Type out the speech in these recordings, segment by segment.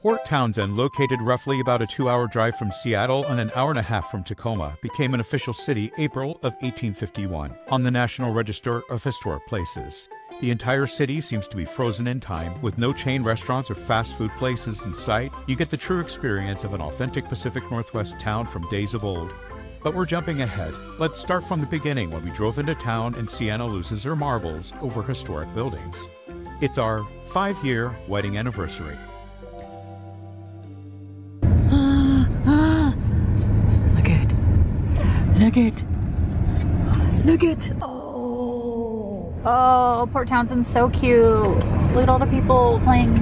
Port Townsend, located roughly about a 2-hour drive from Seattle and an hour and a half from Tacoma, became an official city April of 1851 on the National Register of Historic Places. The entire city seems to be frozen in time, with no chain restaurants or fast food places in sight. You get the true experience of an authentic Pacific Northwest town from days of old. But we're jumping ahead. Let's start from the beginning when we drove into town and Sienna loses her marbles over historic buildings. It's our 5-year wedding anniversary. Look it. Oh, Port Townsend's so cute. Look at all the people playing,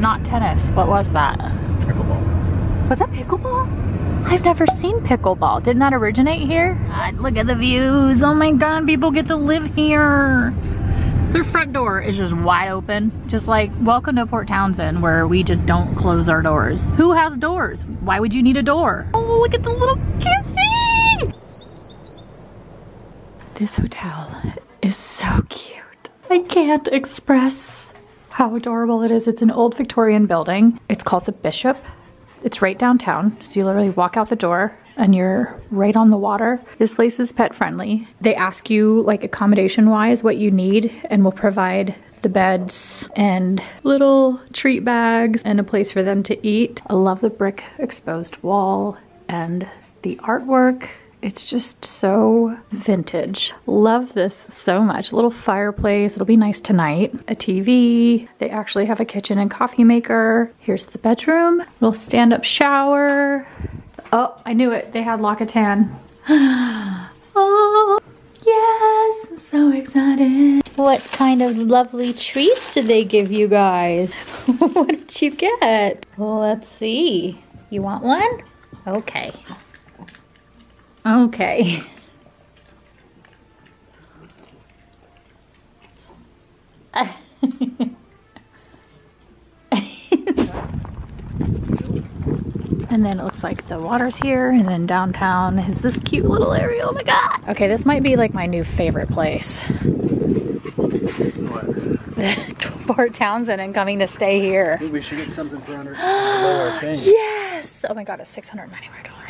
not tennis. What was that? Pickleball. Was that pickleball? I've never seen pickleball. Didn't that originate here? God, look at the views. Oh my God, people get to live here. Their front door is just wide open. Just like, welcome to Port Townsend, where we just don't close our doors. Who has doors? Why would you need a door? Oh, look at the little kissing. This hotel is so cute. I can't express how adorable it is. It's an old Victorian building. It's called the Bishop. It's right downtown, so you literally walk out the door and you're right on the water. This place is pet friendly. They ask you, like, accommodation wise what you need, and will provide the beds and little treat bags and a place for them to eat. I love the brick exposed wall and the artwork. It's just so vintage. Love this so much. Little fireplace, it'll be nice tonight. A TV, they actually have a kitchen and coffee maker. Here's the bedroom, little stand-up shower. Oh, I knew it, they had L'Occitane. Oh, yes, I'm so excited. What kind of lovely treats did they give you guys? What did you get? Well, let's see. You want one? Okay. Okay. And then it looks like the water's here, and then downtown is this cute little area. Oh my God. Okay, this might be like my new favorite place. What? Port Townsend, and coming to stay here. Maybe we should get something for under our thing. Yes! Oh my God, it's $695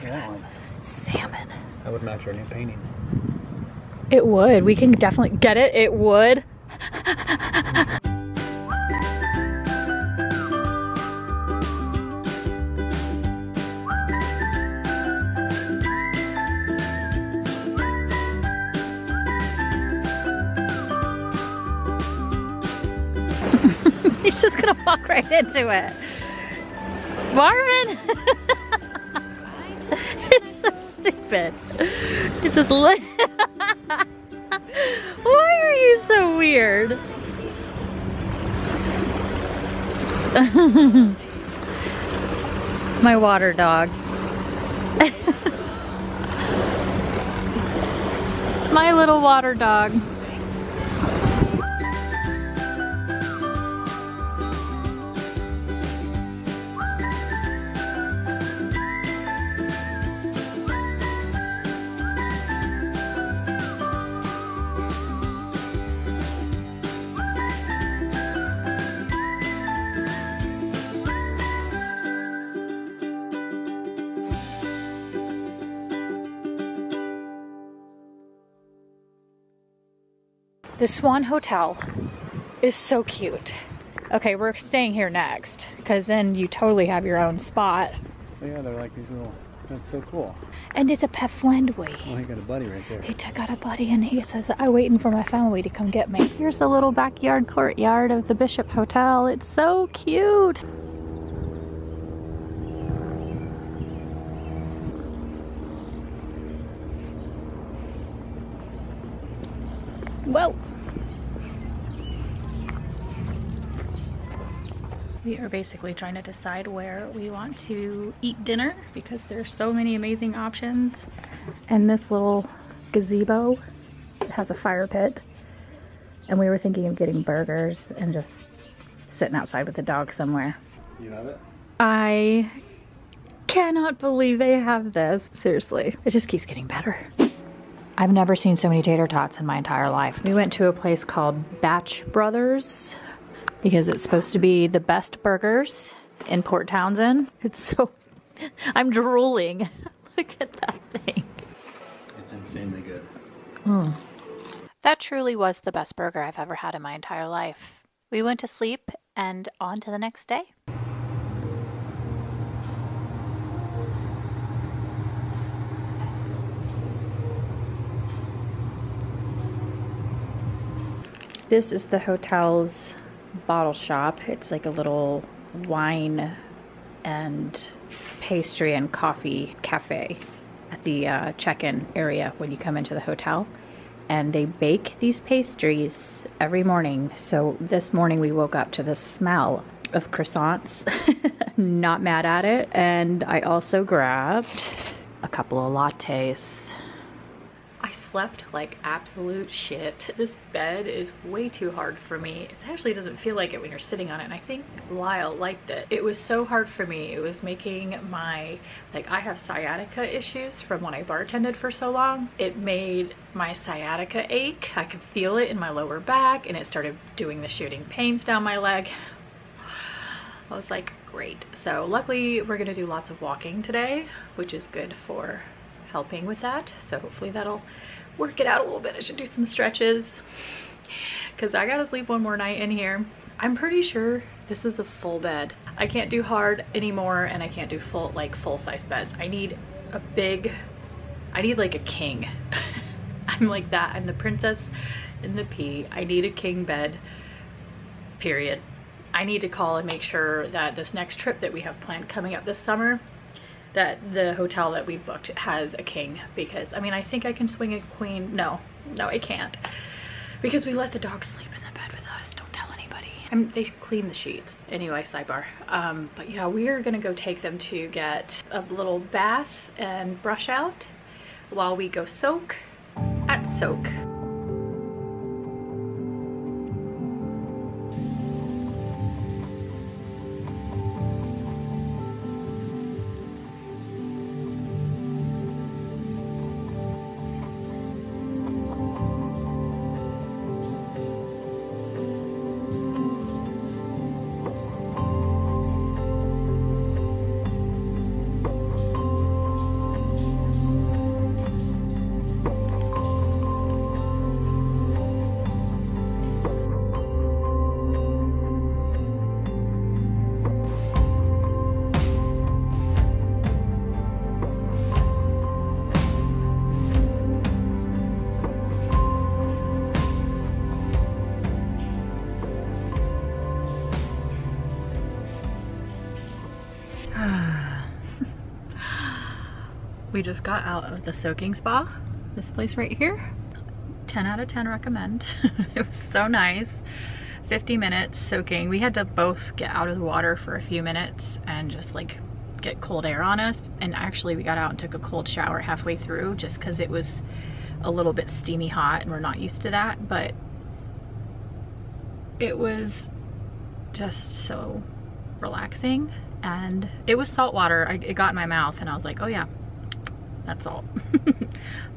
for that. Salmon. That would match our new painting. It would. We can definitely get it. It would. He's just gonna walk right into it. Marvin! It's so stupid. It's just like, why are you so weird? My water dog. My little water dog. The Swan Hotel is so cute. Okay, we're staying here next, because then you totally have your own spot. Yeah, they're like these little, that's so cool. And it's a pet friendly. Oh, I got a buddy right there. He took out a buddy, and he says, I'm waiting for my family to come get me. Here's the little backyard courtyard of the Bishop Hotel. It's so cute. Whoa. We are basically trying to decide where we want to eat dinner, because there's so many amazing options. And this little gazebo, it has a fire pit, and we were thinking of getting burgers and just sitting outside with the dog somewhere. You have it? I cannot believe they have this. Seriously, it just keeps getting better. I've never seen so many tater tots in my entire life. We went to a place called Batch Brothers, because it's supposed to be the best burgers in Port Townsend. It's so... I'm drooling. Look at that thing. It's insanely good. Mm. That truly was the best burger I've ever had in my entire life. We went to sleep and on to the next day. This is the hotel's bottle shop. It's like a little wine and pastry and coffee cafe at the check-in area when you come into the hotel. And they bake these pastries every morning. So this morning we woke up to the smell of croissants. Not mad at it. And I also grabbed a couple of lattes. I slept like absolute shit. This bed is way too hard for me. It actually doesn't feel like it when you're sitting on it, and I think Lyle liked it. It was so hard for me. It was making my, like, I have sciatica issues from when I bartended for so long. It made my sciatica ache. I could feel it in my lower back, and it started doing the shooting pains down my leg. I was like, great. So luckily we're gonna do lots of walking today, which is good for helping with that, so hopefully that'll work it out a little bit. I should do some stretches because I gotta sleep one more night in here. I'm pretty sure this is a full bed. I can't do hard anymore, and I can't do full, like, full-size beds. I need a big, I need like a king. I'm like that. I'm the princess in the pea. I need a king bed, period. I need to call and make sure that this next trip that we have planned coming up this summer, that the hotel that we've booked has a king, because I mean, I think I can swing a queen. No, I can't, because we let the dog sleep in the bed with us. Don't tell anybody. I mean, they clean the sheets. Anyway, sidebar. But yeah, we are gonna go take them to get a little bath and brush out while we go soak at Soak. We just got out of the soaking spa, this place right here. 10 out of 10 recommend. It was so nice. 50 minutes soaking. We had to both get out of the water for a few minutes and just like get cold air on us. And actually we got out and took a cold shower halfway through just because it was a little bit steamy hot and we're not used to that, but it was just so relaxing. And it was salt water. It got in my mouth and I was like, oh yeah, that's all.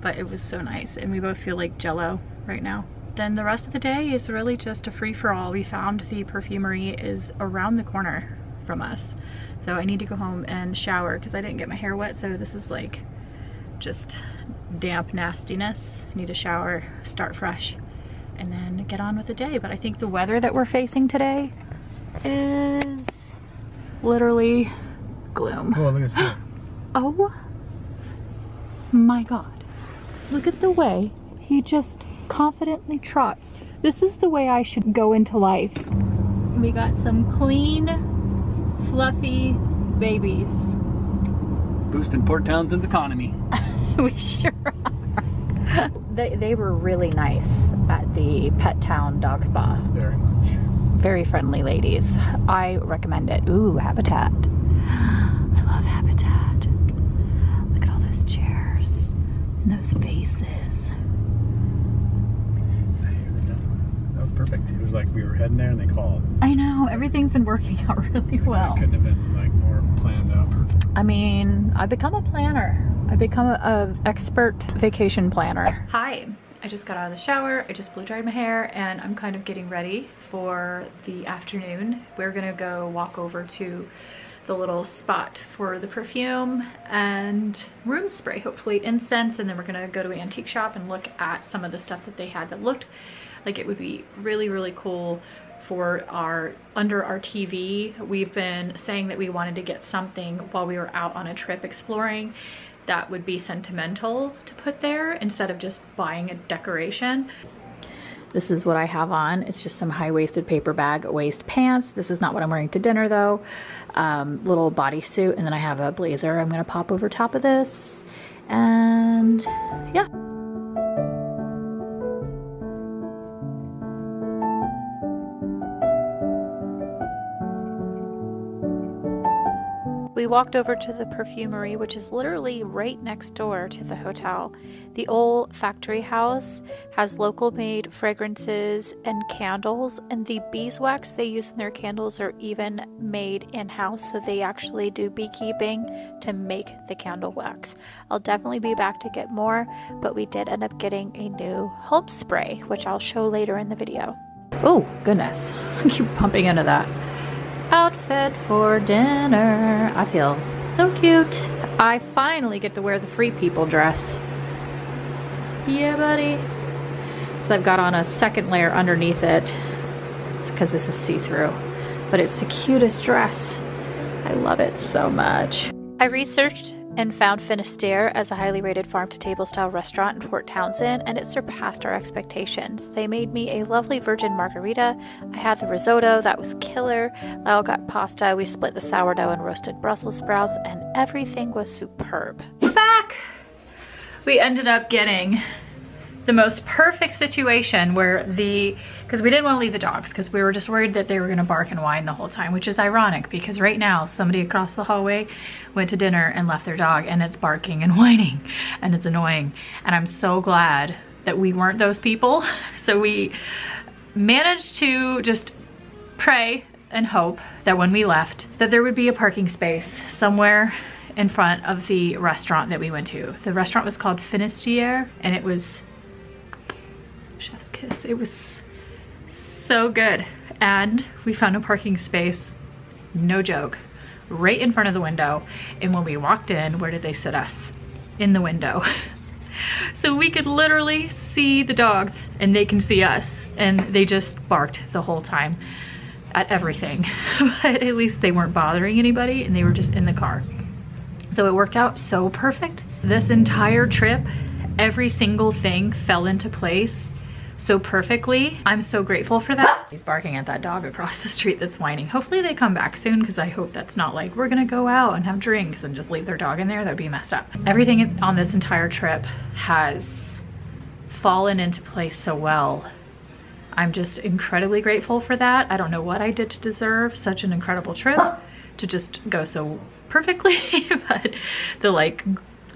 But it was so nice, and we both feel like jello right now. Then the rest of the day is really just a free-for-all. We found the perfumerie is around the corner from us, so I need to go home and shower because I didn't get my hair wet, so this is like just damp nastiness. I need to shower, start fresh, and then get on with the day. But I think the weather that we're facing today is literally gloom. Oh, look at that. Oh my God, look at the way he just confidently trots. This is the way I should go into life. We got some clean, fluffy babies. Boosting Port Townsend's economy. We sure are. They were really nice at the Pet Town dog spa. Very much. Very friendly ladies. I recommend it. Ooh, Habitat. I love Habitat. Look at all those chairs and those faces. That was perfect. It was like we were heading there and they called. I know. Everything's been working out really well. It couldn't have been like more planned out. I mean, I've become a planner. I've become an expert vacation planner. Hi. I just got out of the shower, I just blow dried my hair, and I'm kind of getting ready for the afternoon. We're gonna go walk over to the little spot for the perfume and room spray, hopefully incense, and then we're gonna go to an antique shop and look at some of the stuff that they had that looked like it would be really, really cool for our, under our TV. We've been saying that we wanted to get something while we were out on a trip exploring that would be sentimental to put there instead of just buying a decoration. This is what I have on. It's just some high-waisted paper bag waist pants. This is not what I'm wearing to dinner though. Little bodysuit, and then I have a blazer I'm gonna pop over top of this. And yeah. We walked over to the perfumerie, which is literally right next door to the hotel. The Olfactory house has local made fragrances and candles, and the beeswax they use in their candles are even made in-house, so they actually do beekeeping to make the candle wax. I'll definitely be back to get more, but we did end up getting a new home spray, which I'll show later in the video. Oh goodness, I keep bumping into that. Outfit for dinner. I feel so cute. I finally get to wear the Free People dress. Yeah, buddy. So I've got on a second layer underneath it. It's because this is see-through, but it's the cutest dress. I love it so much. I researched and found Finistère as a highly rated farm-to-table style restaurant in Port Townsend, and it surpassed our expectations. They made me a lovely virgin margarita. I had the risotto, that was killer. Lyle got pasta, we split the sourdough and roasted Brussels sprouts, and everything was superb. We're back! We ended up getting the most perfect situation where because we didn't want to leave the dogs because we were just worried that they were going to bark and whine the whole time, which is ironic because right now somebody across the hallway went to dinner and left their dog and it's barking and whining and it's annoying, and I'm so glad that we weren't those people. So we managed to just pray and hope that when we left that there would be a parking space somewhere in front of the restaurant that we went to. The restaurant was called Finistère, and it was chef's kiss. It was so good, and we found a parking space, no joke, right in front of the window. And when we walked in, where did they sit us? In the window. So we could literally see the dogs and they can see us, and they just barked the whole time at everything. But at least they weren't bothering anybody and they were just in the car, so it worked out so perfect. This entire trip, every single thing fell into place so perfectly. I'm so grateful for that. He's barking at that dog across the street that's whining. Hopefully they come back soon, because I hope that's not like we're gonna go out and have drinks and just leave their dog in there. That'd be messed up. Everything on this entire trip has fallen into place so well. I'm just incredibly grateful for that. I don't know what I did to deserve such an incredible trip to just go so perfectly. But the like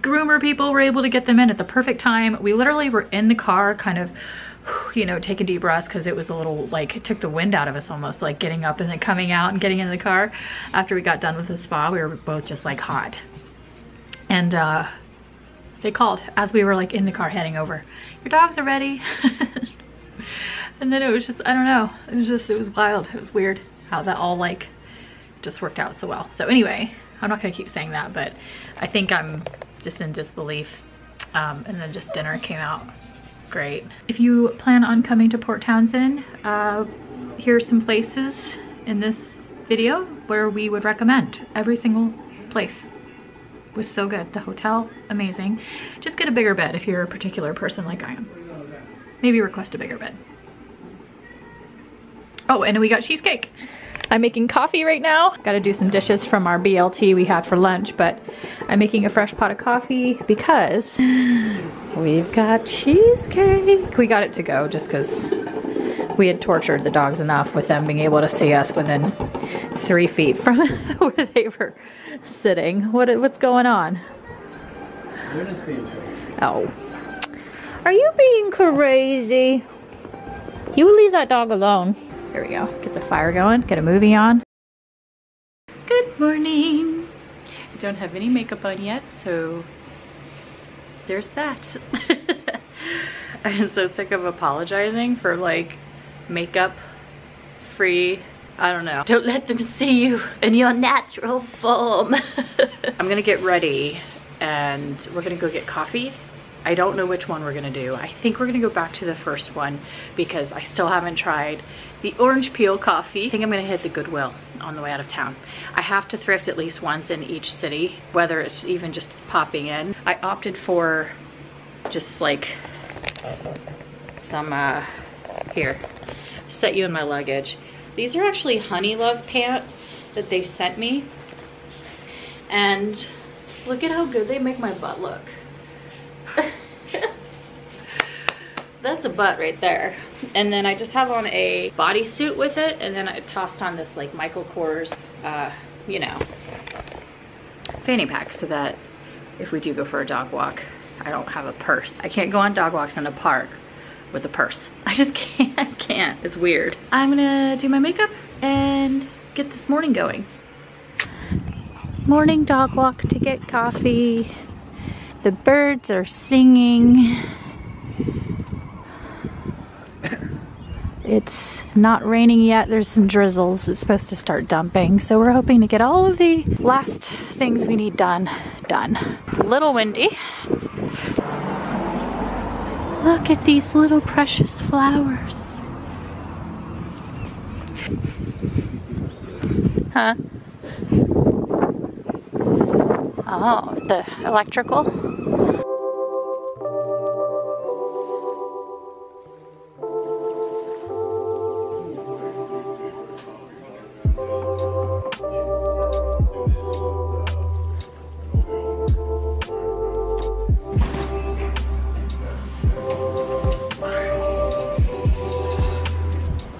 groomer people were able to get them in at the perfect time. We literally were in the car kind of, you know, take a deep breath, because it was a little like, it took the wind out of us almost, like getting up and then coming out and getting in the car. After we got done with the spa, we were both just like hot. And they called as we were like in the car heading over, your dogs are ready. And then it was just, I don't know, it was just, it was wild. It was weird how that all like just worked out so well. So anyway, I'm not gonna keep saying that, but I think I'm just in disbelief. And then just dinner came out great. If you plan on coming to Port Townsend, here's some places in this video where we would recommend. Every single place was so good. The hotel, amazing. Just get a bigger bed if you're a particular person like I am. Maybe request a bigger bed. Oh, and we got cheesecake. I'm making coffee right now. Gotta do some dishes from our BLT we had for lunch, but I'm making a fresh pot of coffee because we've got cheesecake. We got it to go just because we had tortured the dogs enough with them being able to see us within 3 feet from where they were sitting. What's going on? Oh, are you being crazy? You leave that dog alone. Here we go, get the fire going, get a movie on. Good morning. I don't have any makeup on yet, so there's that. I am so sick of apologizing for like makeup free, I don't know. Don't let them see you in your natural form. I'm gonna get ready and we're gonna go get coffee. I don't know which one we're gonna do. I think we're gonna go back to the first one because I still haven't tried the orange peel coffee. I think I'm gonna hit the Goodwill on the way out of town. I have to thrift at least once in each city, whether it's even just popping in. I opted for just like some, here, set you in my luggage. These are actually Honeylove pants that they sent me. And look at how good they make my butt look. That's a butt right there. And then I just have on a bodysuit with it, and then I tossed on this like Michael Kors, you know, fanny pack so that if we do go for a dog walk, I don't have a purse. I can't go on dog walks in a park with a purse. I just can't, It's weird. I'm gonna do my makeup and get this morning going. Morning dog walk to get coffee. The birds are singing. It's not raining yet. There's some drizzles. It's supposed to start dumping. So we're hoping to get all of the last things we need done. A little windy. Look at these little precious flowers. Huh? Oh, the electrical.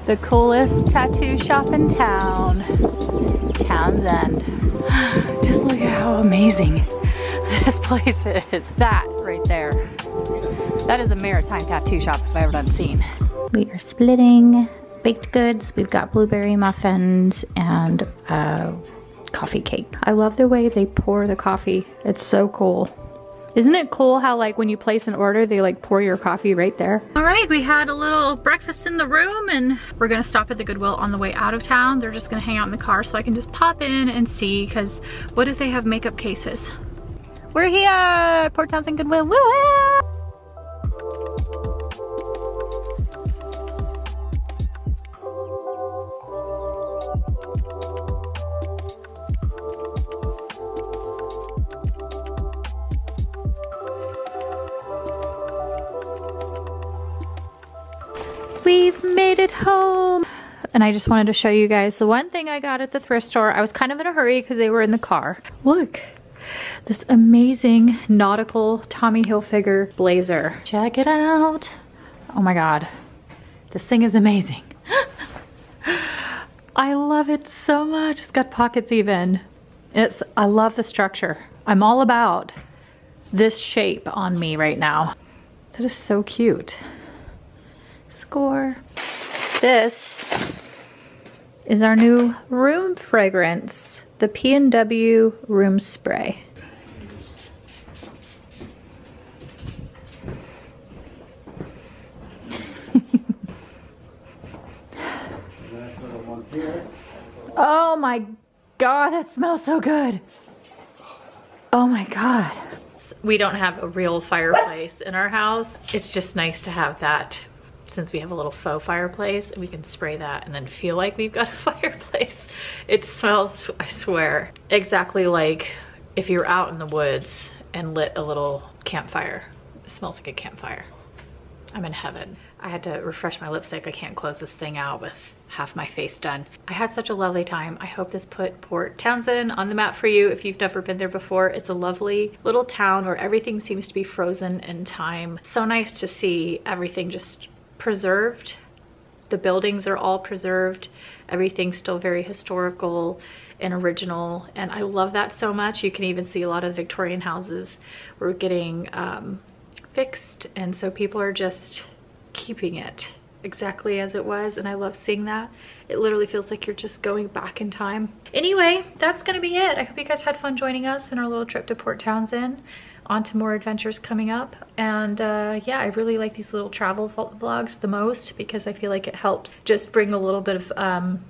The coolest tattoo shop in town, Townsend. Just look at how amazing this place is. That right there, that is a maritime tattoo shop if I've ever done seen. We are splitting baked goods. We've got blueberry muffins and coffee cake. I love the way they pour the coffee. It's so cool. Isn't it cool how like when you place an order, they like pour your coffee right there? All right, we had a little breakfast in the room and we're gonna stop at the Goodwill on the way out of town. They're just gonna hang out in the car so I can just pop in and see, because what if they have makeup cases? We're here at Port Townsend Goodwill, woo -hoo! We've made it home. And I just wanted to show you guys the one thing I got at the thrift store. I was kind of in a hurry because they were in the car. Look, this amazing nautical Tommy Hilfiger blazer. Check it out. Oh my God, this thing is amazing. I love it so much. It's got pockets even. I love the structure. I'm all about this shape on me right now. That is so cute. Score. This is our new room fragrance, the P&W room spray. Oh my God, it smells so good. Oh my God. We don't have a real fireplace in our house. It's just nice to have that. Since we have a little faux fireplace, we can spray that and then feel like we've got a fireplace. It smells, I swear, exactly like if you're out in the woods and lit a little campfire. It smells like a campfire. I'm in heaven. I had to refresh my lipstick. I can't close this thing out with half my face done. I had such a lovely time. I hope this put Port Townsend on the map for you if you've never been there before. It's a lovely little town where everything seems to be frozen in time. So nice to see everything just preserved. The buildings are all preserved. Everything's still very historical and original, and I love that so much. You can even see a lot of Victorian houses were getting fixed, and so people are just keeping it exactly as it was, and I love seeing that. It literally feels like you're just going back in time. Anyway, that's gonna be it. I hope you guys had fun joining us in our little trip to Port Townsend onto more adventures coming up. And yeah, I really like these little travel vlogs the most because I feel like it helps just bring a little bit of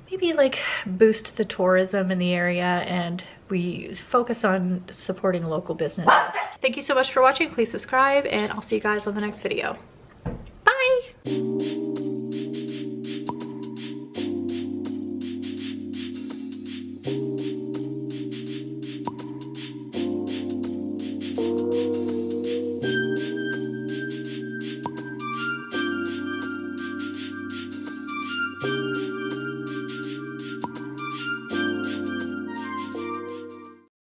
maybe like boost the tourism in the area, and we focus on supporting local businesses. Thank you so much for watching. Please subscribe, and I'll see you guys on the next video. Bye.